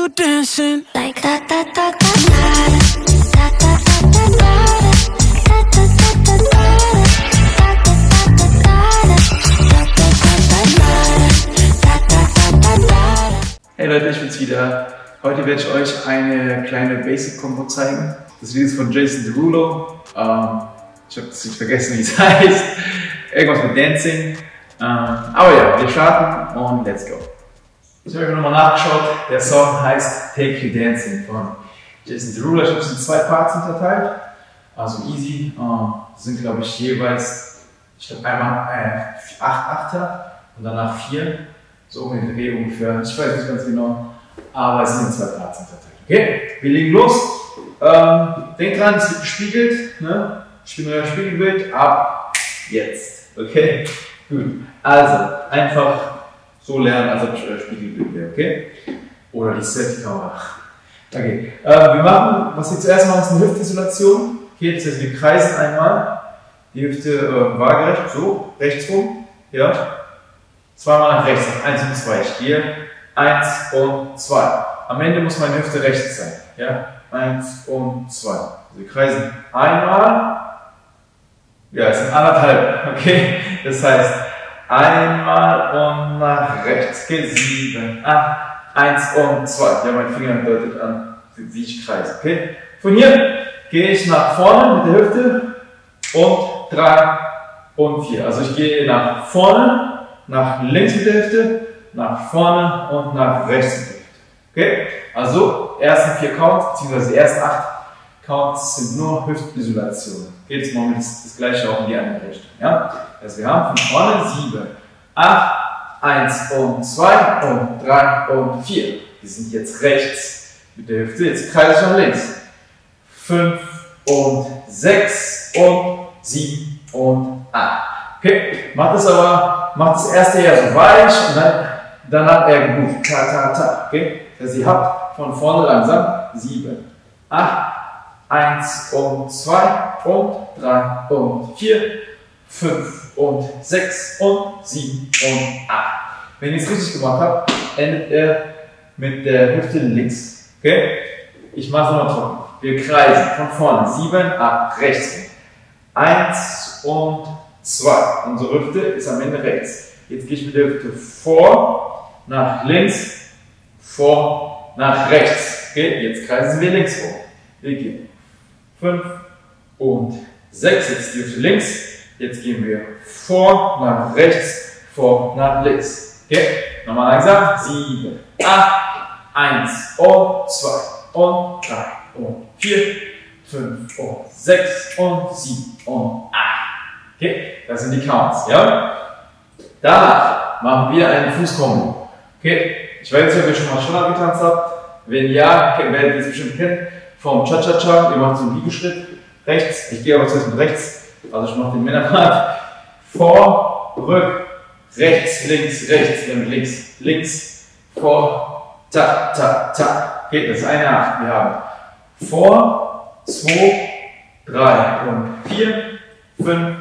you dancing like that, that, that, that, that. Hey Leute, ich bin's wieder. Heute werde ich euch eine kleine Basic-Combo zeigen. Das Video ist von Jason Derulo. Ich habe es nicht vergessen, wie es heißt. Irgendwas mit Dancing. Aber ja, wir starten und let's go. Ich habe mir nochmal nachgeschaut. Der Song heißt Take You Dancing von Jason Derulo. Ich habe es in zwei Parts unterteilt. Also easy. Das sind, glaube ich, jeweils, ich glaube, einmal 8 Achter und danach 4. So um den Dreh ungefähr, ich weiß nicht ganz genau, aber es sind 2 Parts tatsächlich. Okay, wir legen los. Denkt dran, es wird gespiegelt, ne? Ich bin euer Spiegelbild, ab jetzt. Okay, gut. Also, einfach so lernen, als ob ich euer Spiegelbild wäre, okay? Oder die Selfie-Kamera. Okay, wir machen, was wir zuerst machen, ist eine Hüftisolation. Okay, das heißt, wir kreisen einmal die Hüfte waagerecht, so, rechts rum, ja. Zweimal nach rechts, nach 1 und 2. Ich gehe 1 und 2. Am Ende muss meine Hüfte rechts sein. Ja? 1 und 2. Also wir kreisen einmal. Ja, es sind 1,5. Okay? Das heißt, einmal und nach rechts. Okay? 7, 8, 1 und 2. Ja, mein Finger deutet an, wie ich kreise. Okay? Von hier gehe ich nach vorne mit der Hüfte und 3 und 4. Also ich gehe nach vorne, nach links mit der Hüfte, nach vorne und nach rechts mit der Hüfte. Okay? Also, die ersten 4 Counts, beziehungsweise die ersten 8 Counts sind nur Hüftisolation. Okay, jetzt machen wir das gleiche auch in die andere Richtung. Ja? Also, wir haben von vorne 7, 8, 1 und 2 und 3 und 4. Wir sind jetzt rechts mit der Hüfte, jetzt kreise ich nach links. 5 und 6 und 7 und 8. Okay? Macht das aber. Macht das erste eher so weich und dann danach eher gut. Ta, ta, ta. Okay? Das heißt, ihr habt von vorne langsam 7, 8, 1 und 2 und 3 und 4, 5 und 6 und 7 und 8. Wenn ihr es richtig gemacht habt, endet ihr mit der Hüfte links. Okay? Ich mache es nochmal trocken. Wir kreisen von vorne 7, 8, rechts. 1 und 2. Unsere Hüfte ist am Ende rechts. Jetzt gehe ich mit der Hüfte vor, nach links, vor, nach rechts. Okay, jetzt kreisen wir links vor. Wir gehen 5 und 6. Jetzt die Hüfte links. Jetzt gehen wir vor, nach rechts, vor, nach links. Okay, nochmal langsam. 7, 8, 1 und 2 und 3 und 4, 5 und 6 und 7 und 8. Okay, das sind die Counts, ja? Danach machen wir eine Fußkombo. Okay, ich weiß nicht, ob ihr schon mal Cha-Cha-Cha getanzt habt. Wenn ja, werdet ihr es bestimmt kennen. Vom Cha-Cha-Cha, ihr macht so einen Liegeschritt. Rechts, ich gehe aber zuerst mit rechts. Also ich mache den Männerpart. Vor, rück, rechts, dann links, vor, ta, ta, ta. Okay, das ist eine 8. Wir haben vor, 2, 3 und 4, 5.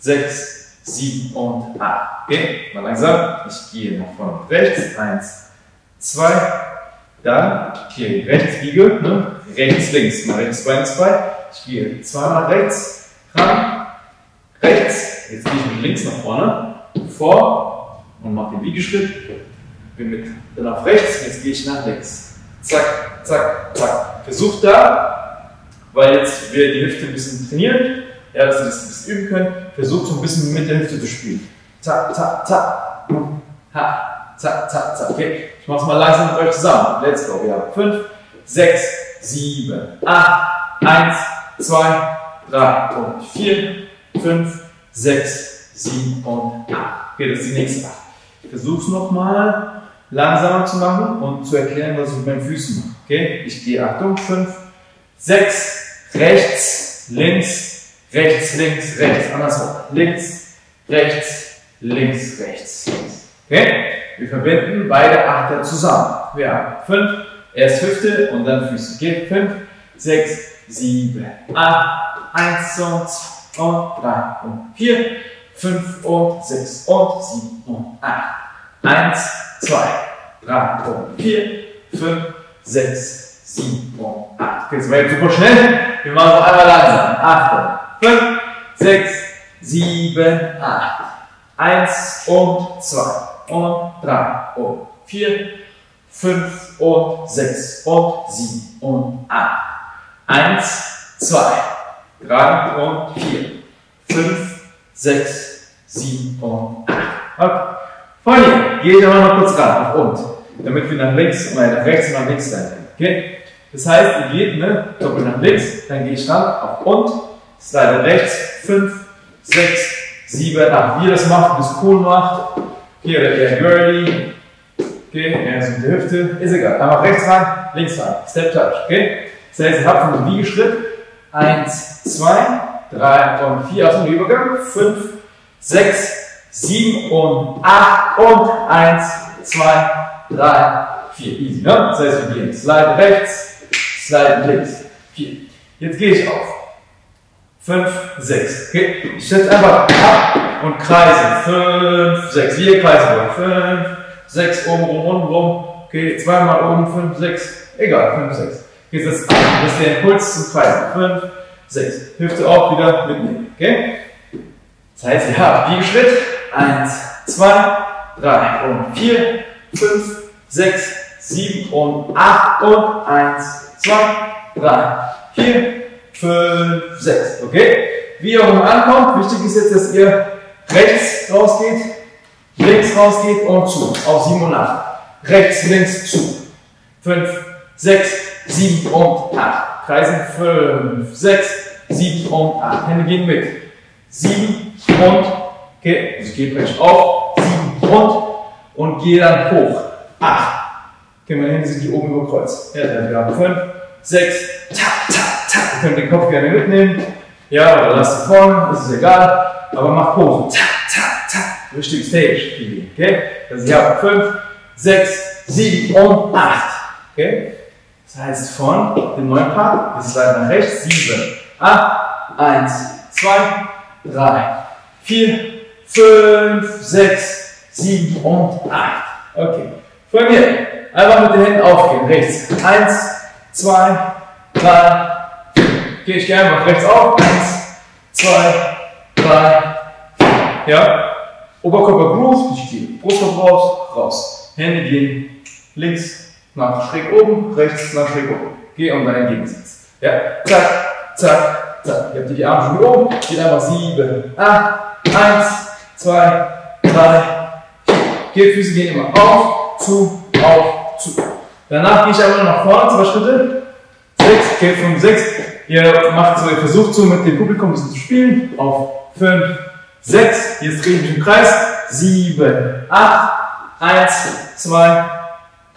6, 7 und 8. Okay, mal langsam. Ich gehe nach vorne rechts. 1, 2, dann hier rechts biege, ne? Rechts, links. Mal rechts, 2 und 2. Ich gehe 2 mal rechts, ran, rechts. Jetzt gehe ich mit links nach vorne, vor und mache den Biegeschritt. Bin mit dann auf rechts, jetzt gehe ich nach links. Zack, zack, zack. Versucht da, weil jetzt wir die Hüfte ein bisschen trainieren. Ja, dass ihr das ein bisschen üben könnt, versucht so ein bisschen mit der Hüfte zu spielen. Ta, ta, ta, ha, ta, ta, ta. Okay, ich mache es mal langsam mit euch zusammen. Let's go. Wir haben 5, 6, 7, 8, 1, 2, 3 und 4, 5, 6, 7 und 8. Okay, das ist die nächste 8. Ich versuche es nochmal langsamer zu machen und zu erklären, was ich mit meinen Füßen mache. Okay, ich gehe, Achtung, 5, 6, rechts, links, rechts, links, rechts, andersrum. Links, rechts, links, rechts. Okay? Wir verbinden beide Achter zusammen. Wir haben 5, erst Hüfte und dann Füße. Okay? 5, 6, 7, 8, 1 und 2 und 3 und 4, 5 und 6 und 7 und 8. 1, 2, 3 und 4, 5, 6, 7, 8. Okay, das war jetzt super schnell. Wir machen noch einmal langsam. Achtung. 5, 6, 7, 8. 1 und 2 und 3 und 4, 5 und 6 und 7 und 8. 1, 2, 3 und 4, 5, 6, 7 und 8. Okay. Von hier gehe ich aber noch kurz ran, nach unten, damit wir nach links, nach rechts und nach links rein gehen. Okay? Das heißt, ihr geht, ne, doppelt nach links, dann gehe ich ran, auf und, slide rechts, 5, 6, 7, 8. Wie ihr das macht, wie es cool macht. Hier oder eher girly. Okay, eher so mit der Hüfte. Ist egal. Einfach rechts ran, links ran. Step touch. Okay? Das heißt, ihr habt einen Wiegeschritt. 1, 2, 3 und 4 aus dem Übergang. 5, 6, 7 und 8 und 1, 2, 3, 4. Easy, ne? Das heißt, wir gehen slide rechts, slide links. 4. Jetzt gehe ich auf 5, 6. Okay? Ich schätze einfach ab und kreise. 5, 6. Wir kreisen wollen. 5, 6, oben rum, unten rum. Okay, zweimal oben, 5, 6. Egal, 5, 6. Jetzt ist der Impuls zum Kreisen. 5, 6. Hüfte auch wieder mitnehmen. Okay? Das heißt, ihr habt Wiegeschritt. 1, 2, 3 und 4, 5, 6, 7 und 8 und 1, 2, 3, 4, 5, 6. Okay? Wie ihr oben ankommt, wichtig ist jetzt, dass ihr rechts rausgeht, links rausgeht und zu. Auf 7 und 8. Rechts, links, zu. 5, 6, 7 und 8. Kreisen 5, 6, 7 und 8. Hände gehen mit. 7 und, okay, also ich gehe praktisch auf. 7 und gehe dann hoch. 8. Okay, meine Hände sind hier oben über Kreuz. Ja, dann haben wir 5, 6, tap, tap. Ihr könnt den Kopf gerne mitnehmen. Ja, oder lasst ihn vorne, ist es egal. Aber macht Posen. Tap, tap, tap. Richtig stage. Okay? Also ich habe 5, 6, 7 und 8. Okay? Das heißt von dem neuen Part bis weiter nach rechts. 7, 8, 1, 2, 3, 4, 5, 6, 7 und 8. Okay. Von mir. Einfach mit den Händen aufgehen. Rechts. 1, 2, 3, gehe ich gerne mal rechts auf. 1, 2, 3, 4. Ja? Oberkörper groß, nicht viel. Brustkopf raus, raus. Hände gehen links nach schräg oben, rechts nach schräg oben. Geh und dann entgegensitz. Ja? Zack, zack, zack. Ihr habt die Arme schon oben. Geht einfach 7, 8, 1, 2, 3, 4. Geht, Füße gehen immer auf, zu, auf, zu. Danach gehe ich einfach nach vorne, 2 Schritte. 6, geht 5, 6. Ihr macht so, ihr versucht so mit dem Publikum ein bisschen zu spielen. Auf 5, 6, jetzt drehe ich mich im Kreis. 7, 8, 1, 2,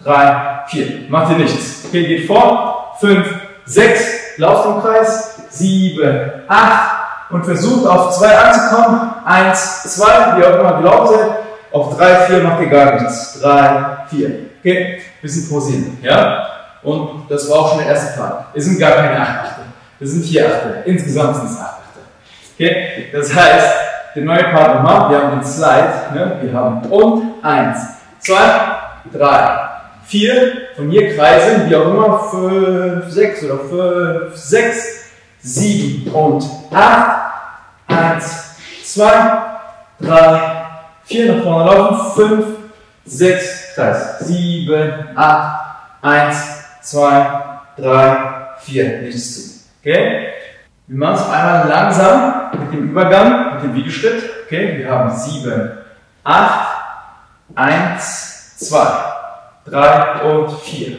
3, 4. Macht ihr nichts. Okay, geht vor. 5, 6, lauft im Kreis. 7, 8 und versucht auf 2 anzukommen. 1, 2, wie auch immer glaubt seid. Auf 3, 4 macht ihr gar nichts. 3, 4. Okay, ein bisschen posieren. Ja? Und das war auch schon der erste Part. Es sind gar keine 8. Das sind 4 Achtel. Insgesamt sind es 8 Achtel. Okay? Das heißt, den neuen Part nochmal. Wir haben den Slide. Ne? Wir haben und 1, 2, 3, 4. Von hier kreisen, wie auch immer, 5, 6 oder 5, 6, 7 und 8. 1, 2, 3, 4. Nach vorne laufen. 5, 6, Kreis. 7, 8, 1, 2, 3, 4. Nichts zu. Okay? Wir machen es einmal langsam mit dem Übergang, mit dem Wiegeschritt. Okay? Wir haben 7, 8, 1, 2, 3 und 4,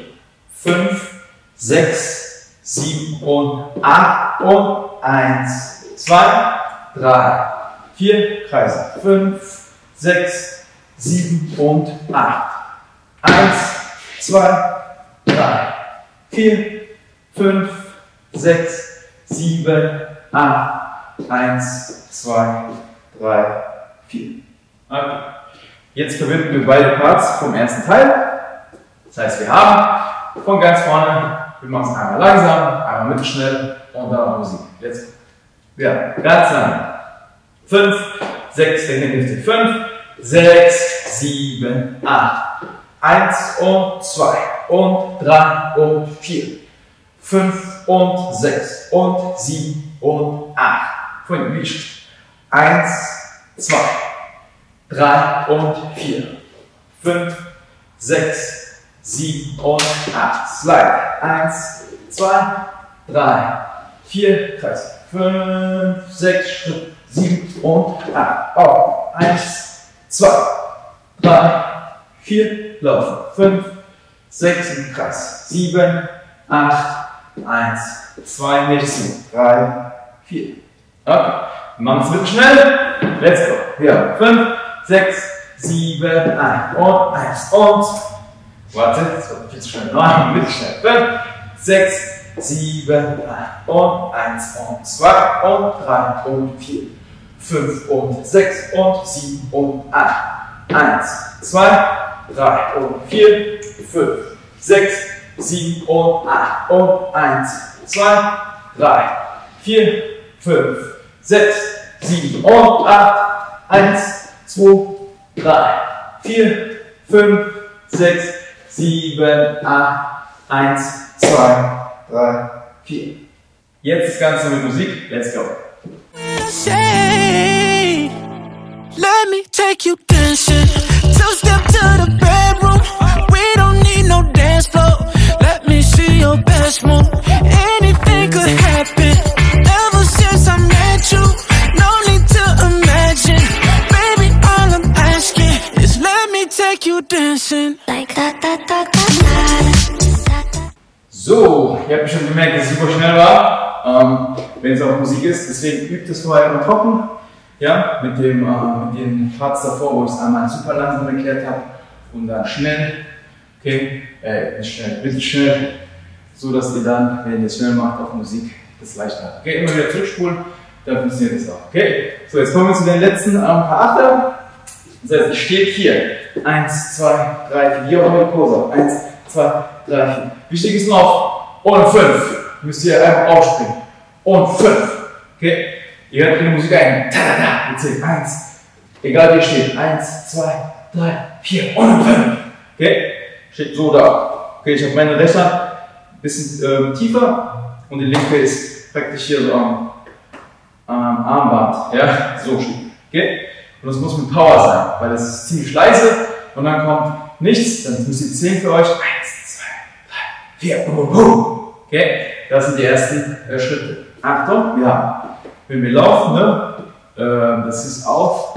5, 6, 7 und 8 und 1, 2, 3, 4, Kreise. 5, 6, 7 und 8. 1, 2, 3, 4, 5, 6, 7, 8, 1, 2, 3, 4. Okay. Jetzt verbinden wir beide Parts vom ersten Teil. Das heißt, wir haben von ganz vorne, wir machen es einmal langsam, einmal mittelschnell und dann noch Musik. Jetzt. Ja, ganz langsam. 5, 6, 5, 6, 7, 8, 1 und 2 und 3 und 4, 5 und 6 und 7 und 8. Von dem Licht. 1, 2, 3 und 4, 5, 6, 7 und 8. Slide. 1, 2, 3, 4, 5, 6, 7 und 8. Auf. 1, 2, 3, 4, laufen, 5, 6 im Kreis, 7, 8, 1, 2, nächsten, 3, 4. Okay, machen wir es schnell, let's go, ja, 5, 6, 7, 8 und 1 und, warte, das war viel zu schnell, 9, bitte schnell, 5, 6, 7, 8 und 1 und 2 und 3 und 4, 5 und 6 und 7 und 8, 1, 2, 3 und 4, 5, 6, 7 und 8 und 1, 2, 3, 4, 5, 6, 7 und 8, 1, 2, 3, 4, 5, 6, 7, 8, 1, 2, 3, 4. Jetzt das Ganze mit Musik, let's go. Let me take you dancing. Two step to the bedroom. We don't need no dance floor. Let me see your best move. Anything could happen. Ever since I met you, no need to imagine. Baby, all I'm asking is let me take you dancing. Like da da da da da. So, ihr habt schon gemerkt, dass es super schnell war. Wenn es auch Musik ist, deswegen übt es vorher immer trocken. Ja, mit den Parts davor, wo ich es einmal super langsam erklärt habe und dann schnell, okay, ein bisschen schnell, so dass ihr dann, wenn ihr es schnell macht, auf Musik das leichter habt. Okay, immer wieder zurückspulen, dann funktioniert das auch. Okay, so jetzt kommen wir zu den letzten paar Achter. Das heißt, ich stehe hier. 1, 2, 3, 4, hier auch mit Pose. 1, 2, 3, 4. Wichtig ist noch, und 5. Müsst ihr einfach aufspringen. Und 5. Okay. Ihr hört die Musik ein. Ta-da-da. Jetzt zählt 1. Egal wie ihr steht. 1, 2, 3, 4 und 5. Okay? Steht so da. Okay, ich habe meine rechte ein bisschen tiefer und die linke ist praktisch hier so am Armband. Ja? So steht. Okay? Und das muss mit Power sein, weil das ist ziemlich leise und dann kommt nichts. Dann müsst ihr zählen für euch. 1, 2, 3, 4. Boom, boom. Okay? Das sind die ersten Schritte. Achtung, wir haben. Wenn wir laufen, ne? Das ist auf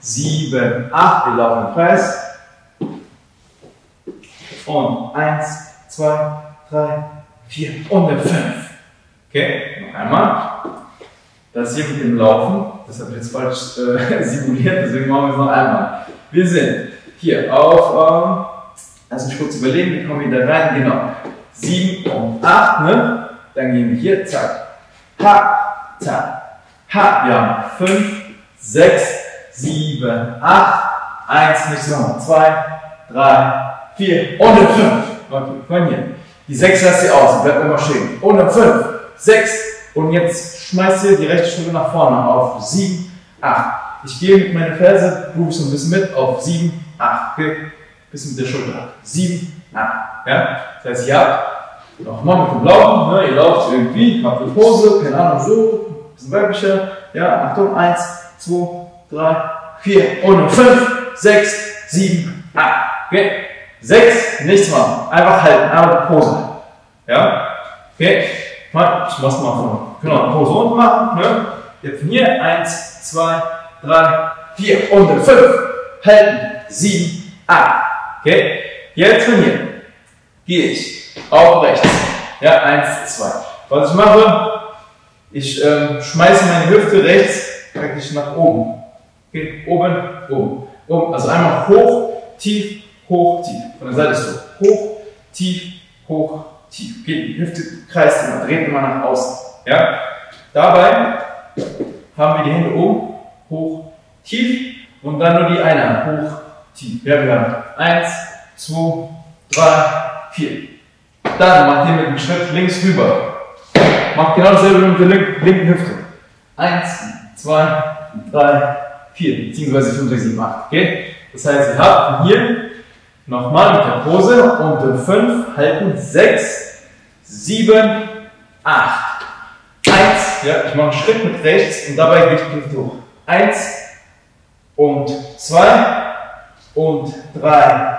7, 8, wir laufen im Kreis. Und 1, 2, 3, 4 und eine 5. Okay, noch einmal. Das hier mit dem Laufen, das habe ich jetzt falsch simuliert, deswegen machen wir es noch einmal. Wir sind hier auf, lass mich kurz überlegen, wir kommen wieder rein, genau. 7 und 8, ne? Dann gehen wir hier, zack, ha, zack. Ha, wir haben 5, 6, 7, 8, 1, nicht so, 2, 3, 4 und eine 5. Okay, von hier. Die 6 lasst ihr aus, bleibt immer stehen. Und eine 5, 6 und jetzt schmeißt ihr die rechte Schulter nach vorne auf 7, 8. Ich gehe mit meiner Ferse, rufe so ein bisschen mit auf 7, 8. Okay, ein bisschen mit der Schulter. 7, 8. Ja? Das heißt, ihr habt nochmal mit dem Laufen, ne? Ihr lauft irgendwie, habt eine Pose, keine Ahnung, so. Weiblicher, ja, Achtung, 1, 2, 3, 4 und 5, 6, 7, 8, okay, 6, nichts machen, einfach halten, einfach Pose, ja, okay, ich mach's mal vorne, genau, Pose unten machen, ne, jetzt von hier, 1, 2, 3, 4 und 5, halten, 7, 8, okay, jetzt von hier, gehe ich, auf rechts, ja, 1, 2, was ich mache, ich schmeiße meine Hüfte rechts praktisch nach oben. Okay, oben, oben, oben. Also einmal hoch, tief, hoch, tief. Von der Seite so. Hoch, tief, hoch, tief. Okay, die Hüfte kreist immer, dreht immer nach außen. Ja? Dabei haben wir die Hände oben, hoch, tief. Und dann nur die eine Hand, hoch, tief. Ja, wir haben 1, 2, 3, 4. Dann macht ihr mit dem Schritt links rüber. Macht genau dasselbe mit der linken Hüfte. 1, 2, 3, 4, beziehungsweise 5, 6, 7, 8. Okay? Das heißt, ihr habt von hier Nochmal mit der Pose und in 5 halten. 6, 7, 8. 1, ja, ich mache einen Schritt mit rechts und dabei gehe ich tief durch. 1 und 2 und 3,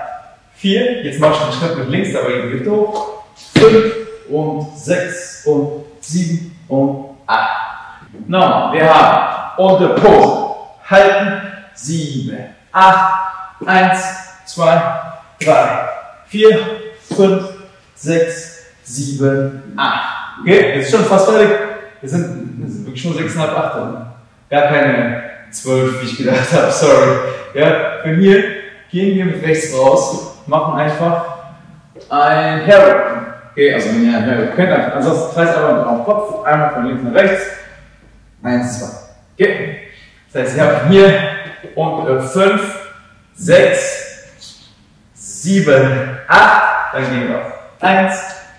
4. Jetzt mache ich einen Schritt mit links, dabei gehe ich durch. 5 und 6 und 7 und 8. Nochmal, wir haben und der Pose. Halten. 7, 8, 1, 2, 3, 4, 5, 6, 7, 8. Okay, jetzt ist schon fast fertig. Wir sind wirklich schon 6,5, 8. Gar keine 12, wie ich gedacht habe, sorry. Ja, von hier gehen wir mit rechts raus, machen einfach ein Hair. Okay, also wenn ihr ein Hair könnt, ansonsten kreist einfach auf den Kopf, einmal von links nach rechts. 1, 2. Okay, das heißt, ich habe hier und 5, 6, 7, 8. Dann gehen wir auf 1,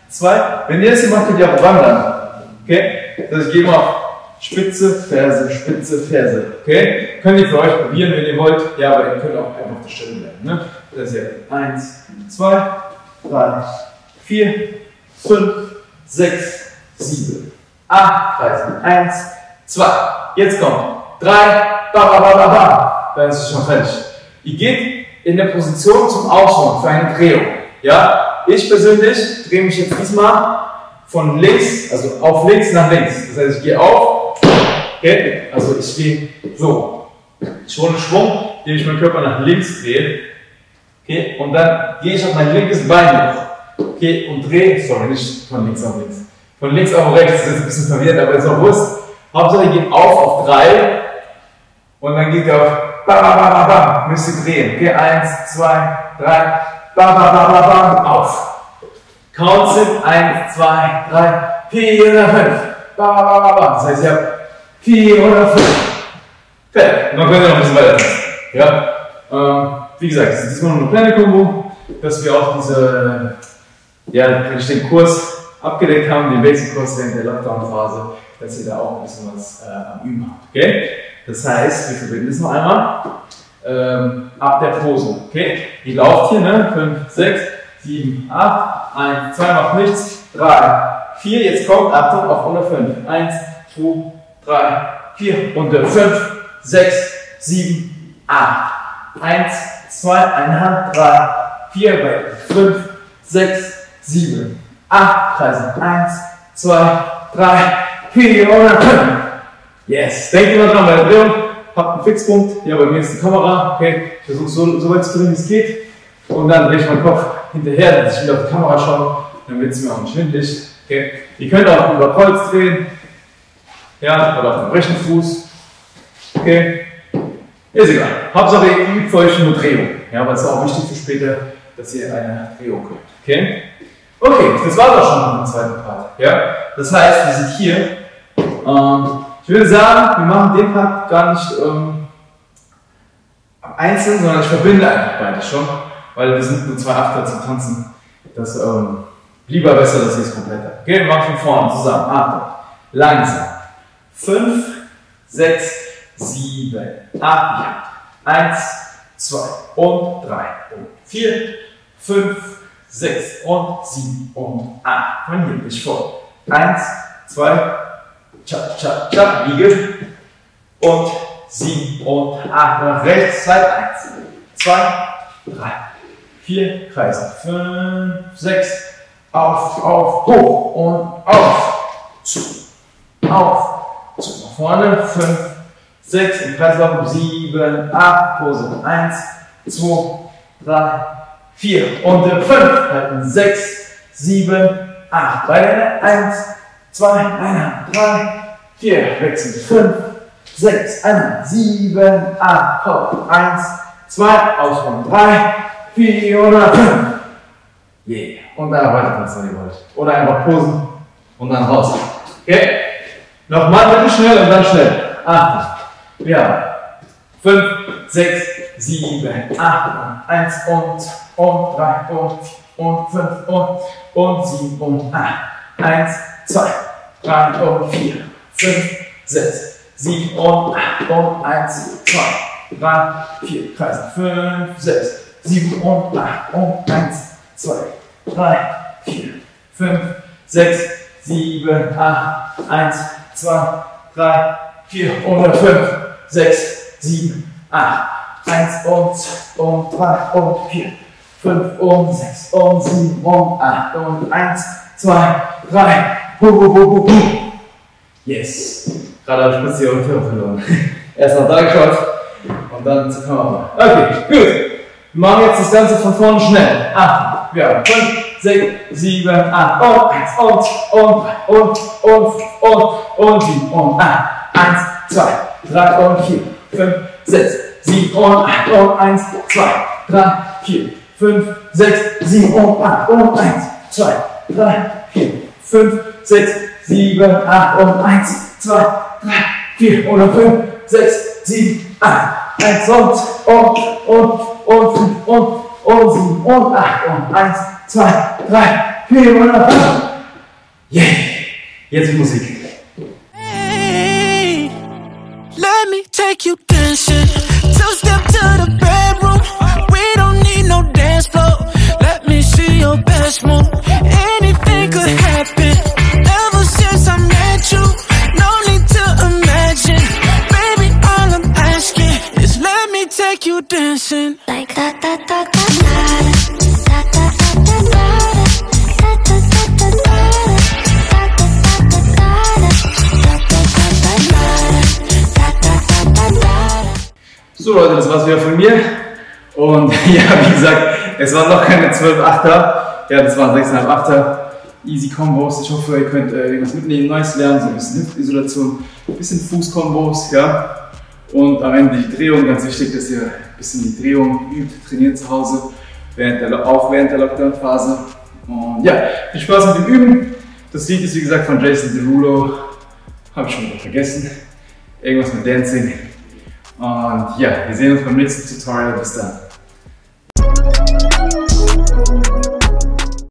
2. Wenn ihr das hier macht, könnt ihr auch wandern. Okay? Also ich gehe mal auf Spitze, Ferse. Okay? Könnt ihr für euch probieren, wenn ihr wollt. Ja, aber ihr könnt auch einfach auf der Stelle bleiben. Ne? Das hier. 1, 2, 3, 4, 5, 6, 7, 8, 13, 1, 2. Jetzt kommt 3, ba. Dann ist es schon fertig. Ihr geht in der Position zum Aufschwung für eine Drehung. Ja? Ich persönlich drehe mich jetzt diesmal von links, also auf links nach links. Das heißt, ich gehe auf, okay? Also ich gehe so. Ich hole einen Schwung, indem ich meinen Körper nach links drehe. Okay? Und dann gehe ich auf mein linkes Bein hoch. Okay? Und drehe, sorry, nicht von links auf links. Von links auf rechts, das ist jetzt ein bisschen verwirrt, aber ist auch Wurst. Hauptsache, ihr geht auf 3 und dann geht ihr auf ba. Müsst ihr drehen. Okay? 1, 2, 3. Ba, auf. Counts sind 1, 2, 3, 4 oder 5. Ba. Das heißt, ich habe 4 oder 5. Fertig. Man könnte noch ein bisschen weiter machen. Ja? Wie gesagt, es ist diesmal nur eine kleine Kombo, dass wir auch diese, ja, den Kurs abgedeckt haben, den Basic-Kurs während der Lockdown-Phase, dass ihr da auch ein bisschen was am Üben habt. Okay? Das heißt, wir verbinden das noch einmal. Ab der Pose. Okay? Ihr lauft hier, ne? 5, 6, 7, 8, 1, 2, macht nichts, 3, 4, jetzt kommt, Achtung, auf 105. 1, 2, 3, 4, und 5, 6, 7, 8. 1, 2, eine Hand, 3, 4, weiter, 5, 6, 7, 8, Kreisen. 1, 2, 3, 4, und 5. Yes! Denkt immer dran bei der Drehung. Habt einen Fixpunkt, ja, bei mir ist die Kamera, okay, ich versuche so weit zu drehen, wie es geht, und dann drehe ich meinen Kopf hinterher, dass ich wieder auf die Kamera schaue, dann wird es mir auch nicht schwindelig, okay. Ihr könnt auch über Kreuz drehen, ja, oder auf dem rechten Fuß, okay, ist egal. Hauptsache ihr übt für euch nur Drehung, ja, weil es ist auch wichtig für später, dass ihr eine Drehung könnt, okay. Okay, das war doch schon im zweiten Part, ja, das heißt, wir sind hier, ich würde sagen, wir machen den Part gar nicht einzeln, sondern ich verbinde einfach beide schon, weil wir sind nur 2 Achter zum Tanzen. Das lieber besser, dass ihr es komplett habt. Okay, wir machen von vorne zusammen. Achtung. Langsam. 5, 6, 7, 8, 1, 2 und 3 und 4, 5, 6 und 7 und 8. Von hier bis vor. 1, 2, Cha-Cha-Cha, liege. Und 7 und 8 nach rechts. 2, 1, 2, 3, 4, Kreisen. 5, 6, auf, hoch und auf, zu, nach vorne. 5, 6, im Kreislauf. 7, 8, Pose. 1, 2, 3, 4 und 5, halten. 6, 7, 8, weiter. 1, 2, 1, 3, 4, wechseln, 5, 6, 1, 7, 8, hopp, 1, 2, ausruhen, 3, 4 oder 5. Yeah. Und dann weiter tanzen, wenn ihr wollt. Oder einfach posen und dann raus. Okay? Nochmal bitte schnell und dann schnell. Achtung. Ja. 5, 6, 7, 8, 1 und 3 und 5 und 7 und 8. 1, 2, 3 und 4, 5, 6, 7 und 8 und 1, 2, 3, 4, Kreisen, 5, 6, 7 und nach und 1, 2, 3, 4, 5, 6, 7, 8, 1, 2, 3, 4 und 5, 6, 7, 8, 1 und 3 und 4, 5 und 6 und 7 und 8 und 1, 2, 3, Yes. Gerade habe ich kurz die Orientierung verloren. Erst nach da geschaut und dann zur Kamera. Okay, gut. Wir machen jetzt das Ganze von vorne schnell. 8, ja, 5, 6, 7, 8 und 1 und 7 und 8. 1, 2, 3 und 4, 5, 6, 7 und 8 und 1, 2, 3, 4, 5, 6, 7 und 8 und 1, 2, 3, 4, 5, 6, 7, 8 und 1, 2, 3, 4 und 5, 6, 7, 8, 1 und 7 und 8 und 1, 2, 3, 4 und 5. Yeah! Jetzt Musik. Hey, let me take you dancing. Two step to the bedroom. We don't need no dance floor. Let me see your best move. Anything could happen. Ever since I met you, no need to imagine. Baby, all I'm asking is let me take you dancing. Like that, that, that, that, that. So Leute, das war's wieder von mir. Und ja, wie gesagt, es waren noch keine 12 Achter. Ja, das waren 6,5 Achter. Easy Combos. Ich hoffe, ihr könnt irgendwas mitnehmen, Neues lernen, so ein bisschen Hüftisolation, ein bisschen Fußkombos, ja. Und am Ende die Drehung, ganz wichtig, dass ihr ein bisschen die Drehung übt, trainiert zu Hause, auch während der Lockdown-Phase. Und ja, viel Spaß mit dem Üben. Das Lied ist wie gesagt von Jason Derulo, habe ich schon wieder vergessen. Irgendwas mit Dancing. Und ja, wir sehen uns beim nächsten Tutorial. Bis dann.